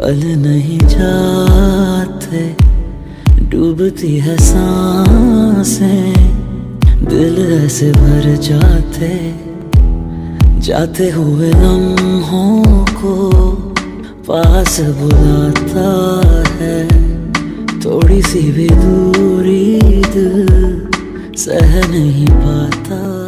पल नहीं जाते, डूबती है सांसें, दिल ऐसे भर जाते, जाते हुए लम्हों को पास बुलाता है। थोड़ी सी भी दूरी दिल सह नहीं पाता।